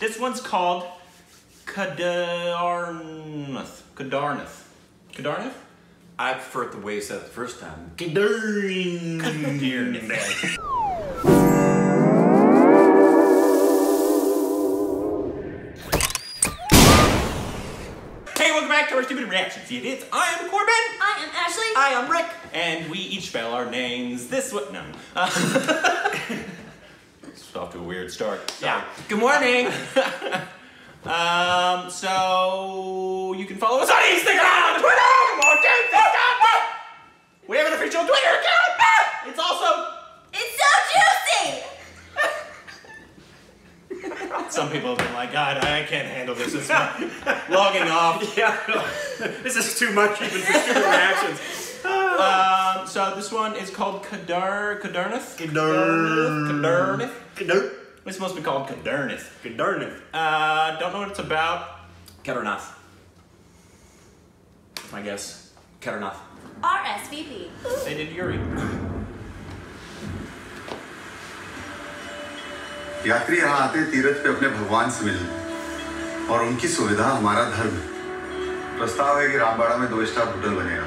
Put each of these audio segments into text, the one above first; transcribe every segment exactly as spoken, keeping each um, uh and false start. This one's called Kedarnath. Kedarnath. Kedarnath? I prefer it the way you said it the first time. Kedarnath. Kedarnath. Stupid reactions. It is. I am Corbin. I am Ashley. I am Rick. And we each spell our names this way. No. Uh, it's off to a weird start. Sorry. Yeah. Good morning. um. So you can follow us on Instagram, Twitter. We have an official Twitter account. It's also. It's so juicy. Some people have been like, God, I can't handle this. It's logging off. Yeah, this is too much even for stupid reactions. Um, so this one is called Kedar Kedarnath. Kedarnath. Kedarnath. It's supposed to be called Kedarnath. Kedarnath. Uh, don't know what it's about. Kedarnath. That's my guess. Kedarnath. R S V P. They did Yuri. यात्री यहाँ आते तीर्थ पे अपने भगवान से मिलने और उनकी सुविधा हमारा धर्म है। प्रस्ताव है कि रामबाड़ा में दो स्टार होटल बनेगा।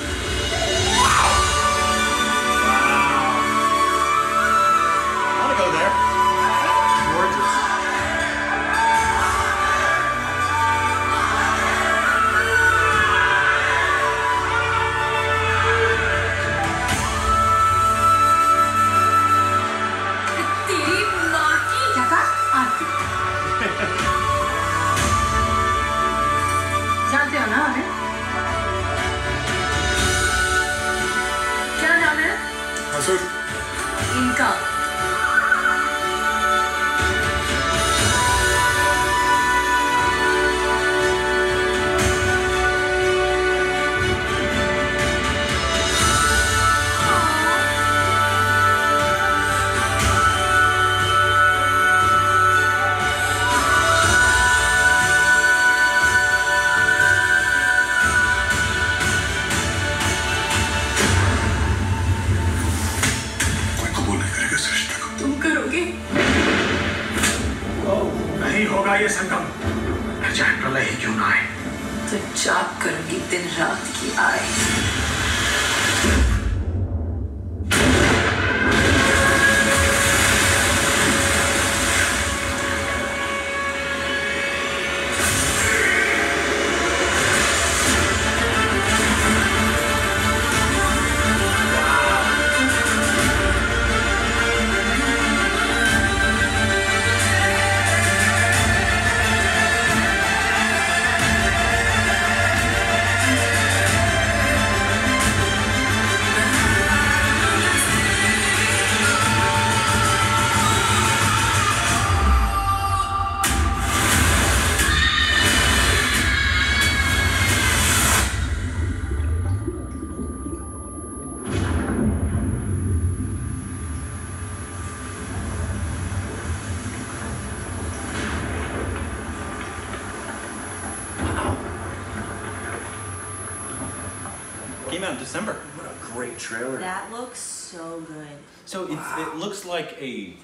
Out in December. What a great trailer. That looks so good. So wow. it's, it looks like a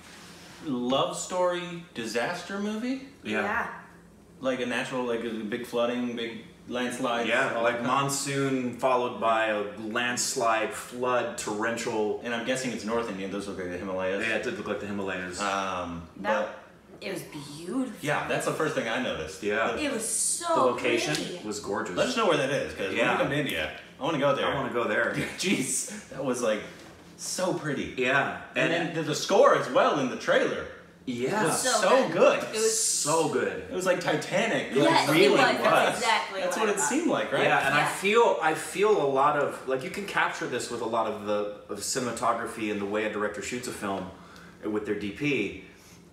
love story disaster movie. Yeah. yeah. Like a natural, like a big flooding, big landslide. Yeah, like monsoon followed by a landslide, flood, torrential. And I'm guessing it's North India. Those look like the Himalayas. Yeah, it did look like the Himalayas. Um, that, but, it was beautiful. Yeah, that's the first thing I noticed. Yeah. The, it was so The location pretty. was gorgeous. Let us know where that is, because yeah. when we come to India, I want to go there. I want to go there. Jeez, that was like so pretty. Yeah, and, and then the score as well in the trailer. Yeah, it was so, so good. It was so good. It was like Titanic. Yes, it really it was. was. That's exactly That's what, what it seemed like, right? Yeah, and yeah. I feel I feel a lot of like you can capture this with a lot of the of cinematography and the way a director shoots a film with their D P.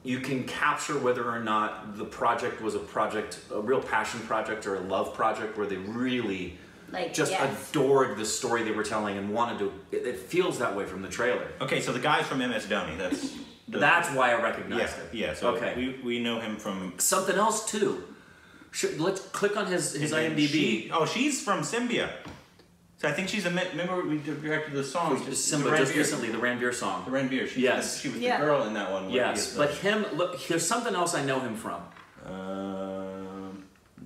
You can capture whether or not the project was a project, a real passion project or a love project, where they really. like just yes. adored the story they were telling and wanted to. It, it feels that way from the trailer. Okay, so the guy's from M S Dhoni. That's the, that's why I recognized yeah, him. Yeah. So okay. we we know him from something else too. Should, let's click on his his IMDb. She, oh, she's from Simmba. So I think she's a remember we directed the song just, Simmba the just recently, the Ranveer song. The Ranveer. She, yes, she was yeah. the girl in that one. Yes, but him. Look, here's something else I know him from. Um, uh,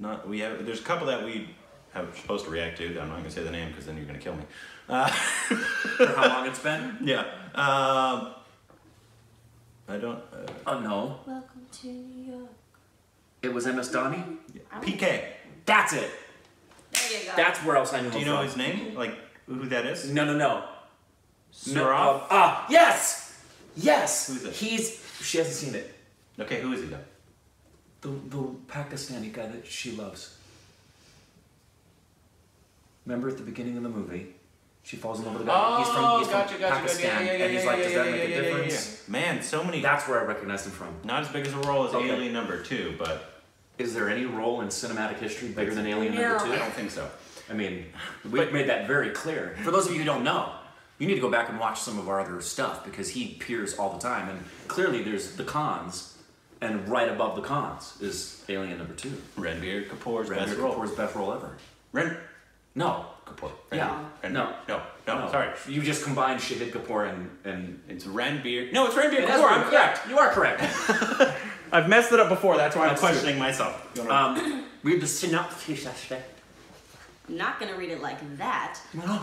not we have. There's a couple that we have supposed to react to. I'm not gonna say the name because then you're gonna kill me. Uh, For how long it's been? Yeah. Um, I don't. Oh uh, uh, no. Welcome to New York. It was M S Dhoni. Yeah. P K. That's it. There you go. That's where else I knew. Do you know from. his name? Like who that is? No, no, no. Suraf. Ah, no, uh, uh, yes, yes. Who's it? He's. She hasn't seen it. Okay, who is he though? The the Pakistani guy that she loves. Remember at the beginning of the movie, she falls in love with the guy. Oh, he's from, he's gotcha, from gotcha, Pakistan, gotcha. Yeah, yeah, and he's yeah, like, does yeah, that make yeah, a difference? Yeah, yeah, yeah. Man, so many. That's where I recognize him from. Not as big as a role as okay. Alien Number Two, but. Is there any role in cinematic history bigger than Alien no. Number Two? I don't think so. I mean, we've made that very clear. For those of you who don't know, you need to go back and watch some of our other stuff because he appears all the time, and clearly there's the cons, and right above the cons is Alien Number Two. Ranveer Kapoor's best role. Kapoor's best role ever. Ren. No. Kapoor. Ranveer. Yeah. Ranveer. No. No. No. No. Sorry. You just combined Shahid Kapoor and and it's Ranveer. No, it's Ranveer Kapoor. Kapoor. I'm correct. You are correct. I've messed it up before, that's why I'm that's questioning true. myself. Um, read the synopsis, Ashley. I'm not going to read it like that. No.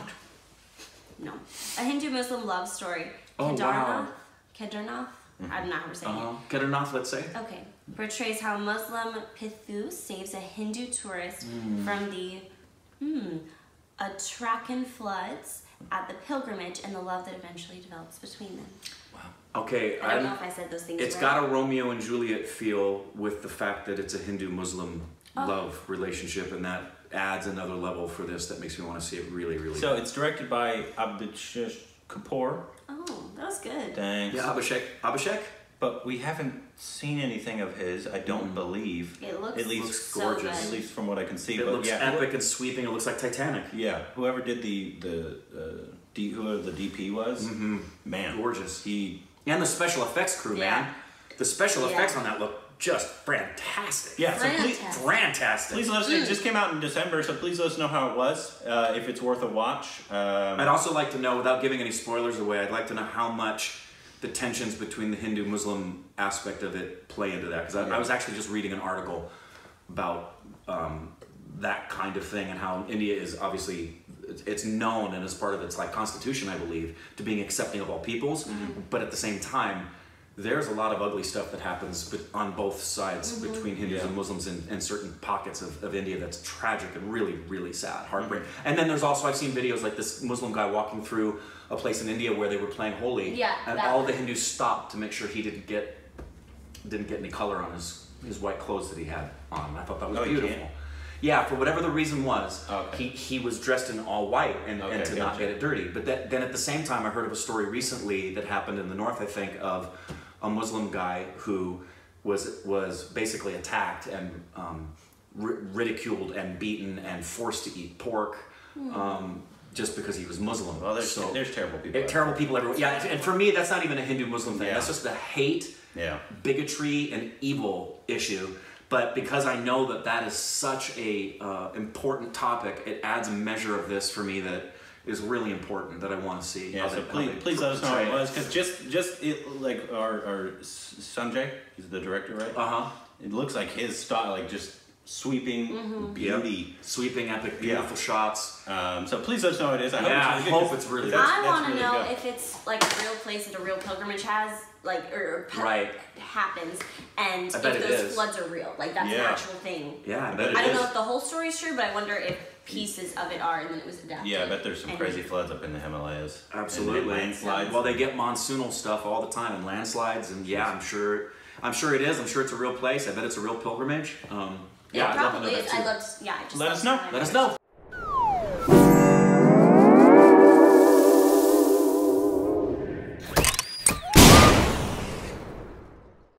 No. A Hindu-Muslim love story. Oh, Kedarnath. Wow. Kedarnath? Mm-hmm. I don't know how we're saying uh, it. Kedarnath, let's say. Okay. Portrays how Muslim Pithu saves a Hindu tourist mm. from the hmm, Uttarakhand floods at the pilgrimage and the love that eventually develops between them. Wow. Okay, I don't know if I said those things it's right. got a Romeo and Juliet feel with the fact that it's a Hindu-Muslim oh. love relationship, and that adds another level for this that makes me want to see it really, really So good. It's directed by Abhishek Kapoor. Oh, that was good. Thanks. Yeah, Abhishek. Abhishek? But we haven't seen anything of his, I don't mm. believe. It looks, at least, looks gorgeous. So at least from what I can see. It but looks yeah, epic and sweeping. It looks like Titanic. Yeah, whoever did the, the, uh, D, whoever the D P was, mm-hmm. man. Gorgeous. He... And the special effects crew, yeah. man. The special yeah. effects on that look just fantastic. Yeah, so please, fantastic. Please let us know. Mm. It just came out in December, so please let us know how it was, uh, if it's worth a watch. Um, I'd also like to know, without giving any spoilers away, I'd like to know how much the tensions between the Hindu-Muslim aspect of it play into that. Because I, yeah. I was actually just reading an article about um, that kind of thing and how India is obviously... It's known and as part of its like constitution, I believe, to being accepting of all peoples. Mm-hmm. But at the same time, there's a lot of ugly stuff that happens on both sides mm-hmm. between Hindus yeah. and Muslims in, in certain pockets of, of India that's tragic and really, really sad, heartbreaking. Mm-hmm. And then there's also, I've seen videos like this Muslim guy walking through a place in India where they were playing Holi. Yeah, and all was. the Hindus stopped to make sure he didn't get didn't get any color on his, his white clothes that he had on. And I thought that was oh, beautiful. Yeah. Yeah, for whatever the reason was, okay. he, he was dressed in all white and, okay, and to not you. get it dirty. But that, then at the same time, I heard of a story recently that happened in the north, I think, of a Muslim guy who was was basically attacked and um, ridiculed and beaten and forced to eat pork mm. um, just because he was Muslim. Well, there's, so, there's terrible people. It, terrible people everywhere. Yeah, and for me, that's not even a Hindu-Muslim thing. Yeah. That's just the hate, yeah. bigotry, and evil issue. But because I know that that is such a uh, important topic, it adds a measure of this for me that is really important that I want to see. Yeah, so they, please, please let us know what it was, because just, just it, like our, our Sanjay, he's the director, right? Uh-huh. It looks like his style, like just sweeping mm-hmm. beauty. Yep. Sweeping epic, beautiful yeah. shots. Um, so please let us know what it is. I yeah, hope it's really, I hope it's really that's, I that's want to really know good. if it's like a real place that a real pilgrimage has. Like or right. happens, and if those is. floods are real, like that's yeah. an actual thing. Yeah, I bet it I don't is. know if the whole story is true, but I wonder if pieces of it are, and then it was adapted. Yeah, I bet there's some and crazy floods up in the Himalayas. Absolutely, landslides. Well, they get monsoonal stuff all the time, and landslides, and yeah, I'm sure, I'm sure it is. I'm sure it's a real place. I bet it's a real pilgrimage. Um, yeah, yeah I'd love to know that too. I loved, yeah, I just let us know. Let us know.